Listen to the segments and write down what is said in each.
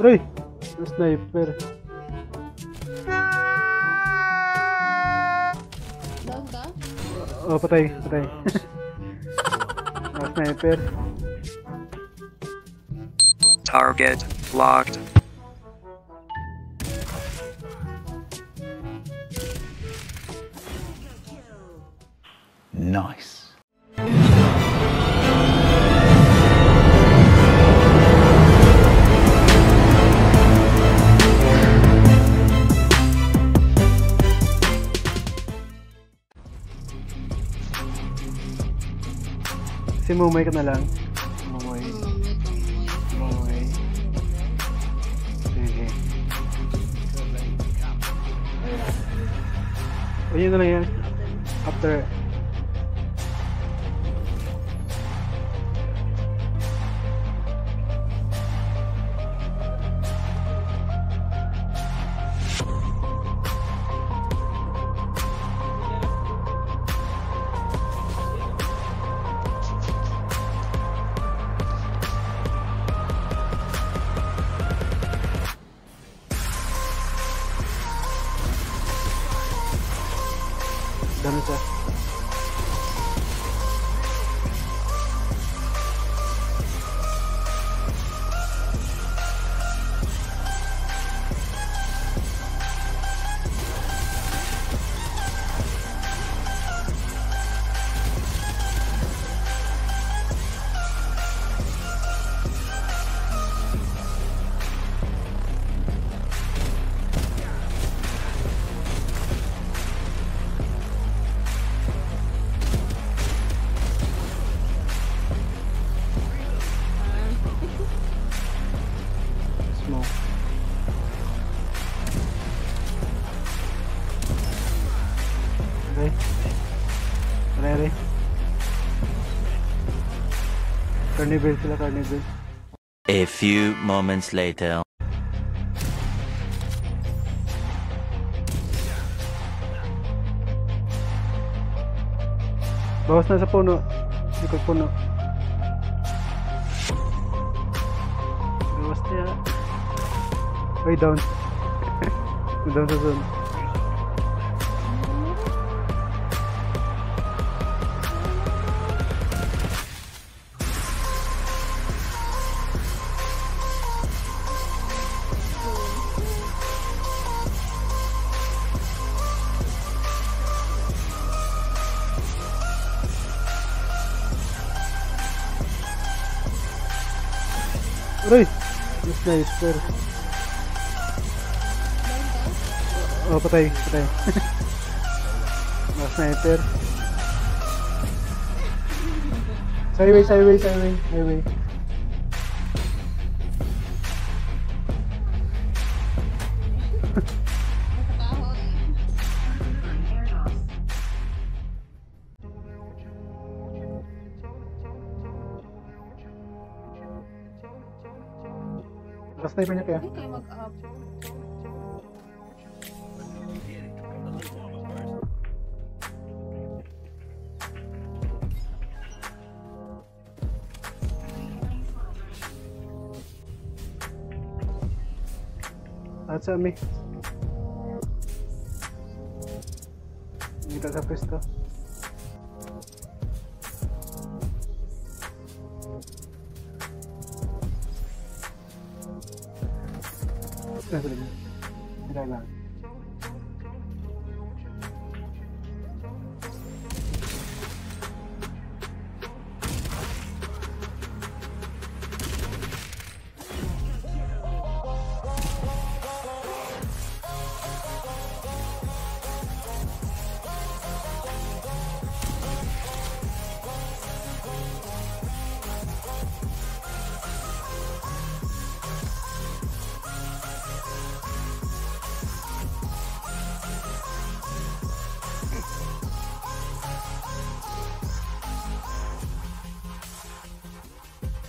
Aray! Sniper. Down ka? Oo, patay. Sniper. Target locked. Nice. Mumay ka na lang. Mumay. Sige. O yun na lang yan. After. Ready. Carnival. A few moments later. Bawas na sa puno. Likod puno. Bawas niya. Way down. Down sa zone. Uy! Sniper. Oh, patay. Sniper. Highway. Sniper niya kaya? Okay, mag-up. At sa amin. Dito sa pwesto. Kailangan.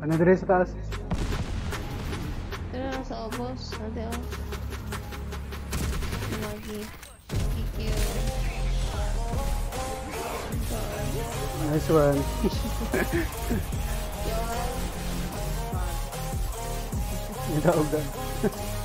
Ano dire sa taas? Tara na sa obos, ate oh. Lagi. Kikyo. Nice one. Ito ugan.